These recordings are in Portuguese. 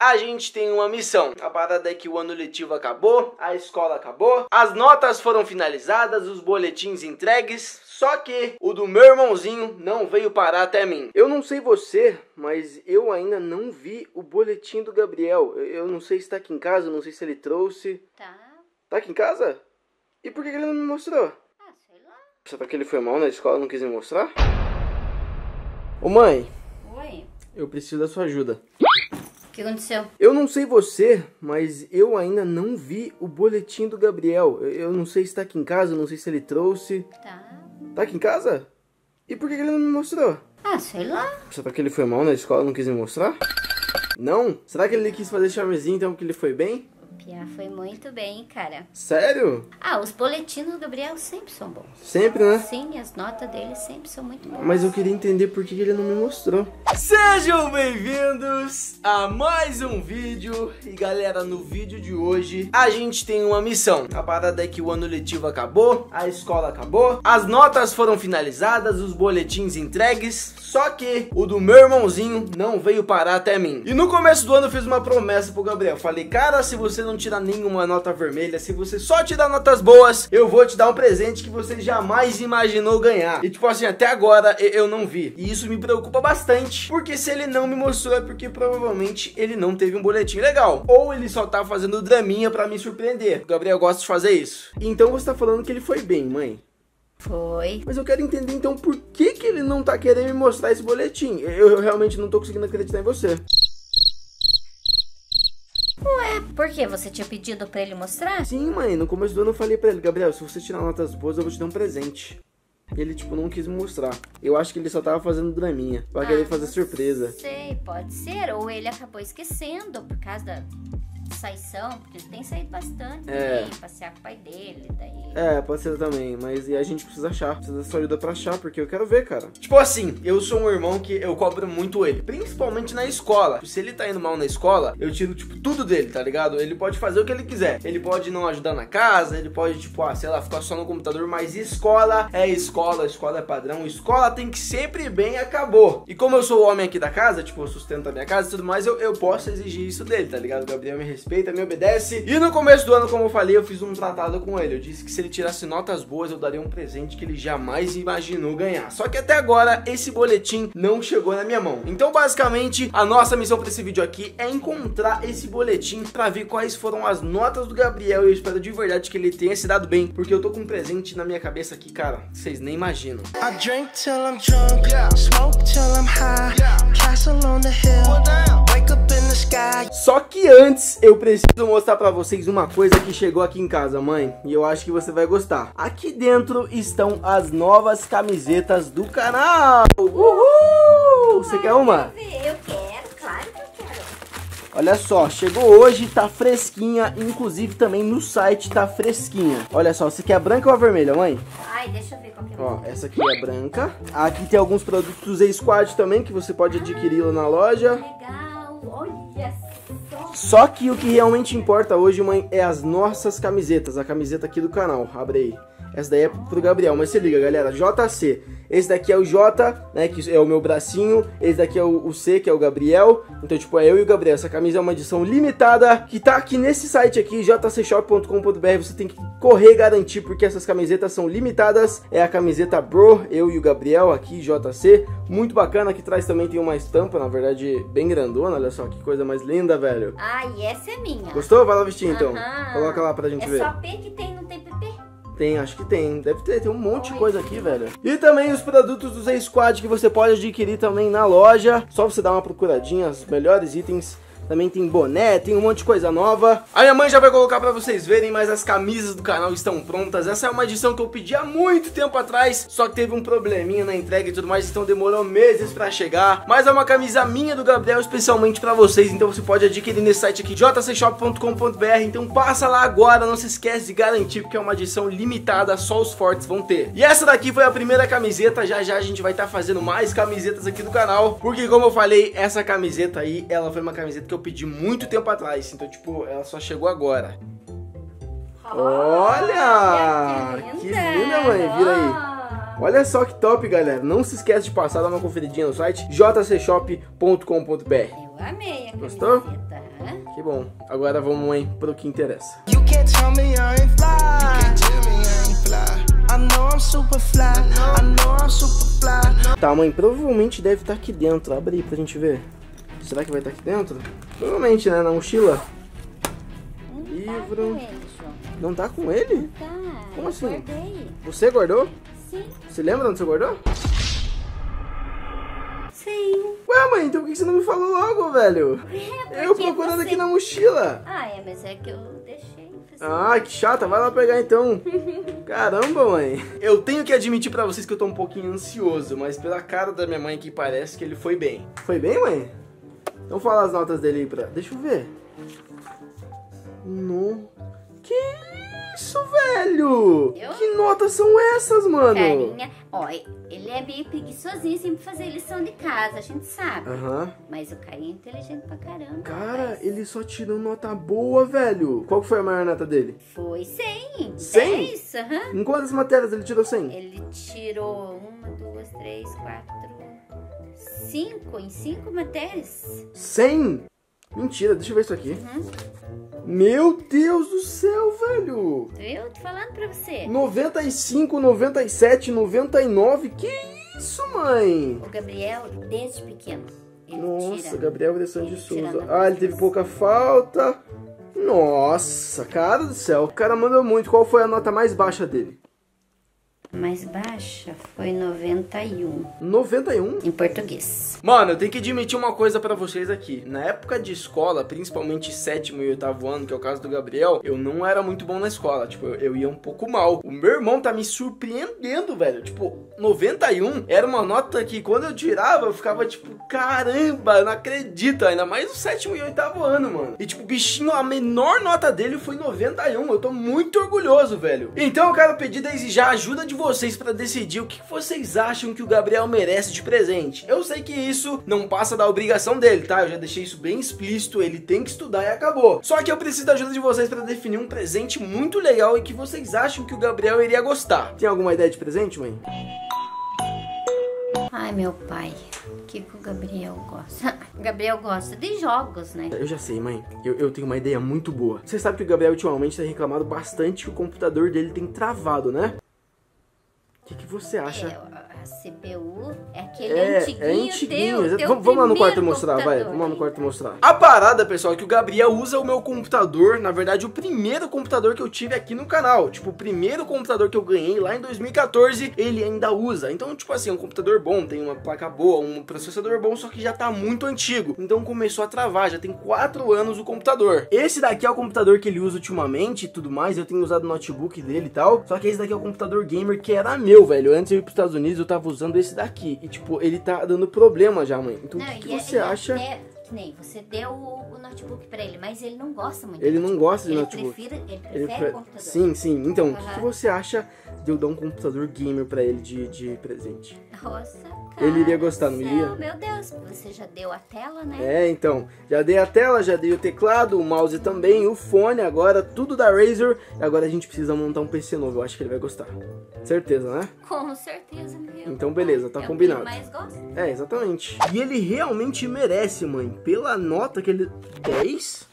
a gente tem uma missão. A parada é que o ano letivo acabou, a escola acabou, as notas foram finalizadas, os boletins entregues, só que o do meu irmãozinho não veio parar até mim. Eu não sei você, mas eu ainda não vi o boletim do Gabriel. Eu não sei se tá aqui em casa, não sei se ele trouxe. Tá aqui em casa? E por que ele não me mostrou? Ah, sei lá. Será que ele foi mal na escola e não quis me mostrar? Ô mãe. Oi. Eu preciso da sua ajuda. O que aconteceu? Eu não sei você, mas eu ainda não vi o boletim do Gabriel. Eu não sei se tá aqui em casa, não sei se ele trouxe. Tá aqui em casa? E por que ele não me mostrou? Ah, sei lá. Será que ele foi mal na escola e não quis me mostrar? Não? Será que ele quis fazer charmezinho então porque ele foi bem? Pia, foi muito bem, cara. Sério? Ah, os boletins do Gabriel sempre são bons. Sempre, né? Sim, as notas dele sempre são muito boas. Mas eu queria entender por que ele não me mostrou. Sejam bem-vindos a mais um vídeo. E galera, no vídeo de hoje a gente tem uma missão. A parada é que o ano letivo acabou, a escola acabou, as notas foram finalizadas, os boletins entregues, só que o do meu irmãozinho não veio parar até mim. E no começo do ano eu fiz uma promessa pro Gabriel. Falei, cara, se você não tirar nenhuma nota vermelha, se você só tirar notas boas, eu vou te dar um presente que você jamais imaginou ganhar. E tipo assim, até agora eu não vi. E isso me preocupa bastante, porque se ele não me mostrou é porque provavelmente ele não teve um boletim legal, ou ele só tá fazendo draminha pra me surpreender. O Gabriel gosta de fazer isso. Então você tá falando que ele foi bem, mãe? Foi. Mas eu quero entender então por que que ele não tá querendo me mostrar esse boletim. Eu realmente não tô conseguindo acreditar em você. Ué, por que? Você tinha pedido pra ele mostrar? Sim, mãe, no começo do ano eu falei pra ele, Gabriel, se você tirar notas boas eu vou te dar um presente. Ele, tipo, não quis me mostrar. Eu acho que ele só tava fazendo draminha, pra querer fazer surpresa. Sei, pode ser, ou ele acabou esquecendo por causa da saição, porque ele tem saído bastante, né? Passear com o pai dele, daí... É, pode ser também, mas e a gente precisa achar, precisa da sua ajuda pra achar, porque eu quero ver, cara. Tipo assim, eu sou um irmão que eu cobro muito ele, principalmente na escola. Se ele tá indo mal na escola, eu tiro, tipo, tudo dele, tá ligado? Ele pode fazer o que ele quiser, ele pode não ajudar na casa, ele pode, tipo, sei lá, ficar só no computador, mas escola é escola, escola é padrão, escola tem que sempre bem, acabou. E como eu sou o homem aqui da casa, tipo, eu sustento a minha casa e tudo mais, eu posso exigir isso dele, tá ligado? O Gabriel me respeita, me obedece. E no começo do ano, como eu falei, eu fiz um tratado com ele. Eu disse que se ele tirasse notas boas, eu daria um presente que ele jamais imaginou ganhar. Só que até agora, esse boletim não chegou na minha mão. Então, basicamente, a nossa missão para esse vídeo aqui é encontrar esse boletim para ver quais foram as notas do Gabriel. E eu espero de verdade que ele tenha se dado bem, porque eu tô com um presente na minha cabeça aqui, cara, vocês nem imaginam. I drink till I'm drunk, smoke till I'm high, castle on the hill, wake up in the sky. Só que antes, eu preciso mostrar pra vocês uma coisa que chegou aqui em casa, mãe, e eu acho que você vai gostar. Aqui dentro estão as novas camisetas do canal. Uhul! Você quer uma? Eu quero, claro que eu quero. Olha só, chegou hoje, tá fresquinha, inclusive também no site tá fresquinha. Olha só, você quer branca ou a vermelha, mãe? Ai, deixa eu ver qual que é. Ó, essa aqui é branca. Aqui tem alguns produtos Z-Squad também, que você pode adquirir lá na loja. Legal, olha só. Só que o que realmente importa hoje, mãe, é as nossas camisetas. A camiseta aqui do canal, abre aí. Essa daí é pro Gabriel, mas se liga, galera, JC. Esse daqui é o J, né, que é o meu bracinho. Esse daqui é o C, que é o Gabriel. Então, tipo, é eu e o Gabriel. Essa camisa é uma edição limitada, que tá aqui nesse site aqui, jcshop.com.br. Você tem que correr e garantir, porque essas camisetas são limitadas. É a camiseta Bro, eu e o Gabriel, aqui, JC. Muito bacana, aqui atrás também tem uma estampa, na verdade, bem grandona. Olha só, que coisa mais linda, velho. Ah, e essa é minha. Gostou? Vai lá vestir, então. Coloca lá pra gente ver. É só P que tem, não tem PP? Tem, acho que tem. Deve ter, tem um monte de coisa aqui, velho. E também os produtos do Z-Squad que você pode adquirir também na loja. Só você dar uma procuradinha, os melhores itens. Também tem boné, tem um monte de coisa nova. A minha mãe já vai colocar pra vocês verem, mas as camisas do canal estão prontas. Essa é uma edição que eu pedi há muito tempo atrás, só que teve um probleminha na entrega e tudo mais, então demorou meses pra chegar. Mas é uma camisa minha do Gabriel especialmente pra vocês, então você pode adquirir nesse site aqui, jcshop.com.br. Então passa lá agora, não se esquece de garantir, porque é uma edição limitada, só os fortes vão ter. E essa daqui foi a primeira camiseta, já já a gente vai estar fazendo mais camisetas aqui do canal, porque como eu falei, essa camiseta aí, ela foi uma camiseta que eu pedi muito tempo atrás, então tipo, ela só chegou agora. Olha! Que linda, mãe, vira aí. Olha só que top, galera. Não se esquece de passar, dar uma conferidinha no site jcshop.com.br. Eu amei a camiseta. Gostou? né? Que bom. Agora vamos aí pro que interessa. Tá, mãe, provavelmente deve estar aqui dentro. Abre aí pra gente ver. Será que vai estar aqui dentro? Provavelmente, né? Na mochila. Livro. Não tá com ele? Não tá. Como assim? Guardei. Você guardou? Sim. Você lembra onde você guardou? Sim. Ué, mãe, então por que você não me falou logo, velho? É, eu procurando aqui na mochila. Ah, é, mas é que eu deixei. Ah, que chata, vai lá pegar então. Caramba, mãe. Eu tenho que admitir pra vocês que eu tô um pouquinho ansioso, mas pela cara da minha mãe que parece que ele foi bem. Foi bem, mãe? Então fala as notas dele aí pra... Deixa eu ver. No... Que isso, velho? Eu? Que notas são essas, mano? Carinha, ó, ele é meio preguiçosinho, sempre fazer lição de casa, a gente sabe. Uhum. Mas o carinha é inteligente pra caramba. Cara, rapaz, ele só tirou nota boa, velho. Qual que foi a maior nota dele? Foi 100. 100? É isso, aham. Em quantas matérias ele tirou 100? Ele tirou 1, 2, 3, 4, 5, em 5 matérias. 100? Mentira, deixa eu ver isso aqui. Uhum. Meu Deus do céu, velho! Eu tô falando pra você. 95, 97, 99, que isso, mãe? O Gabriel, desde pequeno, ele tira. Nossa, Gabriel Bressan de Souza. Ah, ele teve pouca falta. Nossa, cara do céu, o cara mandou muito. Qual foi a nota mais baixa dele? Mais baixa foi 91. 91? Em português. Mano, eu tenho que admitir uma coisa pra vocês aqui. Na época de escola, principalmente 7º e 8º ano, que é o caso do Gabriel, eu não era muito bom na escola. Tipo, eu ia um pouco mal. O meu irmão tá me surpreendendo, velho. Tipo, 91 era uma nota que quando eu tirava, eu ficava tipo, caramba, não acredito. Ainda mais o 7º e 8º ano, mano. E tipo, bichinho, a menor nota dele foi 91. Eu tô muito orgulhoso, velho. Então eu quero pedir desde já ajuda de vocês para decidir o que vocês acham que o Gabriel merece de presente. Eu sei que isso não passa da obrigação dele, tá? Eu já deixei isso bem explícito, ele tem que estudar e acabou. Só que eu preciso da ajuda de vocês para definir um presente muito legal e que vocês acham que o Gabriel iria gostar. Tem alguma ideia de presente, mãe? Ai, meu pai, o que o Gabriel gosta? O Gabriel gosta de jogos, né? Eu já sei, mãe. Eu tenho uma ideia muito boa. Você sabe que o Gabriel ultimamente tem reclamado bastante que o computador dele tem travado, né? O que você acha? A CPU é aquele antiguinho teu. Vamos lá no quarto mostrar, vai. Vamos lá no quarto mostrar. A parada, pessoal, é que o Gabriel usa o meu computador. Na verdade, o primeiro computador que eu tive aqui no canal. Tipo, o primeiro computador que eu ganhei lá em 2014, ele ainda usa. Então, tipo assim, é um computador bom, tem uma placa boa, um processador bom, só que já tá muito antigo. Então começou a travar, já tem 4 anos o computador. Esse daqui é o computador que ele usa ultimamente e tudo mais. Eu tenho usado o notebook dele e tal. Só que esse daqui é o computador gamer que era meu, velho. Antes de eu ir pros Estados Unidos, eu tava usando esse daqui. E tipo, ele tá dando problema já, mãe. Então o que você acha? Que nem você deu o notebook pra ele, mas ele não gosta muito. Ele não gosta de notebook. Ele prefere o computador. Sim, sim. Então, o que você acha de eu dar um computador gamer pra ele de presente? Nossa, cara. Ele iria gostar, não iria? Meu Deus, você já deu a tela, né? É, então. Já dei a tela, já dei o teclado, o mouse também, o fone, agora tudo da Razer. Agora a gente precisa montar um PC novo. Eu acho que ele vai gostar. Certeza, né? Com certeza, meu. Então, beleza, tá combinado. É o que ele mais gosta. É, exatamente. E ele realmente merece, mãe. Pela nota que ele... 10?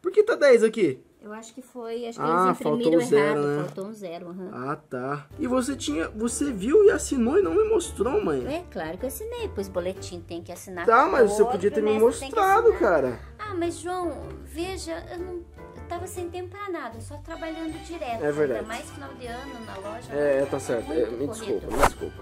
Por que tá 10 aqui? Eu acho que foi... Acho que eles imprimiram errado. Né? Faltou um zero. Uhum. Ah, tá. E você tinha... Você viu e assinou e não me mostrou, mãe. É claro que eu assinei, pois boletim tem que assinar. Tá, mas você podia ter me mostrado, cara. Ah, mas João, veja... Eu tava sem tempo pra nada, só trabalhando direto. É verdade. Ainda mais final de ano na loja. É, tá certo. É, me desculpa, me desculpa.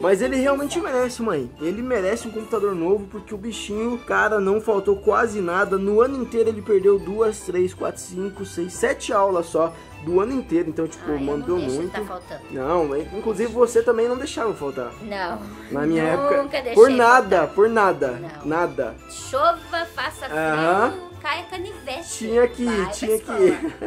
Mas ele realmente merece, mãe. Ele merece um computador novo, porque o bichinho, cara, não faltou quase nada. No ano inteiro ele perdeu 2, 3, 4, 5, 6, 7 aulas só. Do ano inteiro, então, tipo, mandou muito. Tá não, inclusive você também não deixava faltar. Não. Na minha época, por nada, faltar. Por nada, não. Nada. Chova, faça frio. Caia canivete. Tinha que ir.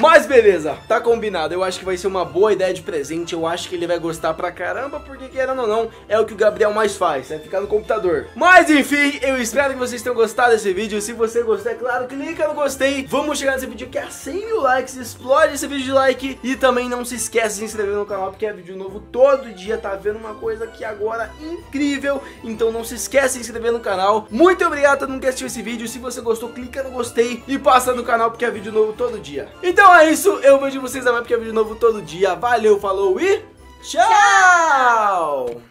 Mas beleza, tá combinado. Eu acho que vai ser uma boa ideia de presente. Eu acho que ele vai gostar pra caramba, porque querendo ou não, é o que o Gabriel mais faz, é ficar no computador. Mas enfim, eu espero que vocês tenham gostado desse vídeo. Se você gostou, é claro, clica no gostei. Vamos chegar nesse vídeo que é 100 mil likes. Explode esse vídeo de like. E também não se esquece de se inscrever no canal, porque é vídeo novo todo dia. Tá vendo uma coisa que agora é incrível. Então não se esquece de se inscrever no canal. Muito obrigado a todo mundo que assistiu esse vídeo. Se você gostou, clique que eu não gostei e passa no canal porque é vídeo novo todo dia. Então é isso, eu vejo vocês amanhã porque é vídeo novo todo dia. Valeu, falou e tchau!